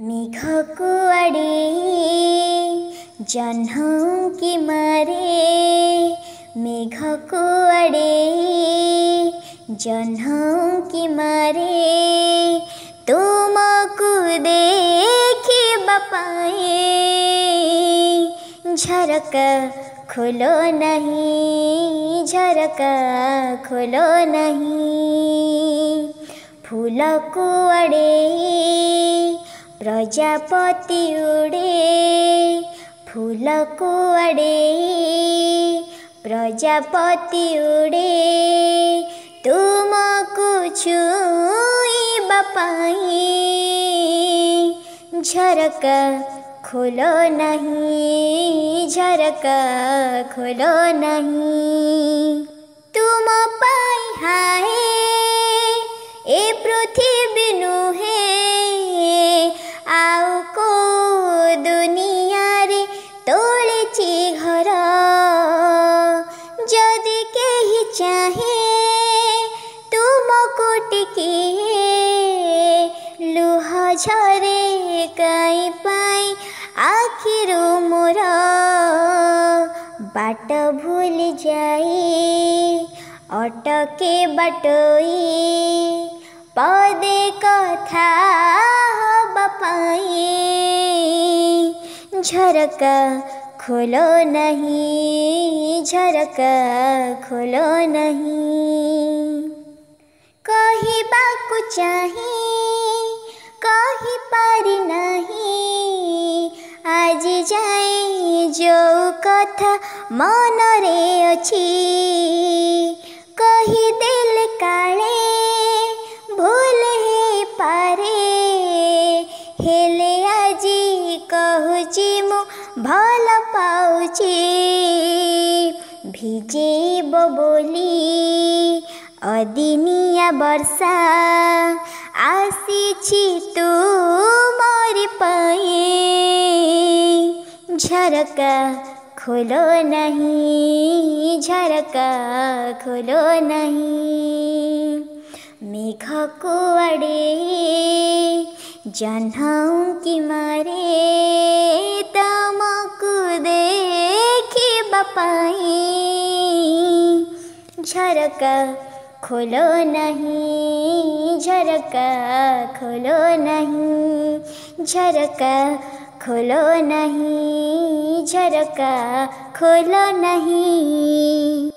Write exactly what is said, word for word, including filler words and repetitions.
मेघाकु अड़ेई जन्हा उनकी मारे, मेघाकु अड़ेई जन्हा उनकी मारे। तुमको देखी बपाए झरका खोलो नहीं, झरका खोलो नहीं। फूलको अड़ेई प्रजापति उड़े, फूलको अड़ेई प्रजापति उड़े। तुमको छुइब पाए झरका खोलो नहीं, झरका खोलो नहीं। तुम पाई हाय ए पृथ्वी नु है लुह झरे कहीं पाई आखिर मोर बाट भूल जाई अटके बटोई पदे कथा बपाई। झरका खोलो नहीं, झरका खोलो नहीं। कहिबा को चाहे कहि पारि नहीं, आज जाए जो कथा मन रे अछि कहि दिल काले भूल हे पारे। हेले आज कहूची मु भल पाउची भिजेब बोली अदिनिया बर्षा आसीछि तू मोरी पाए। झरका खोलो नहीं, झरका खोलो नहीं। मेघाकु अड़ेई जन्हा उनकी मारे, तमकु देखिब पाए झरका खोलो नहीं, झरका खोलो नहीं। झरका खोलो नहीं, झरका खोलो नहीं।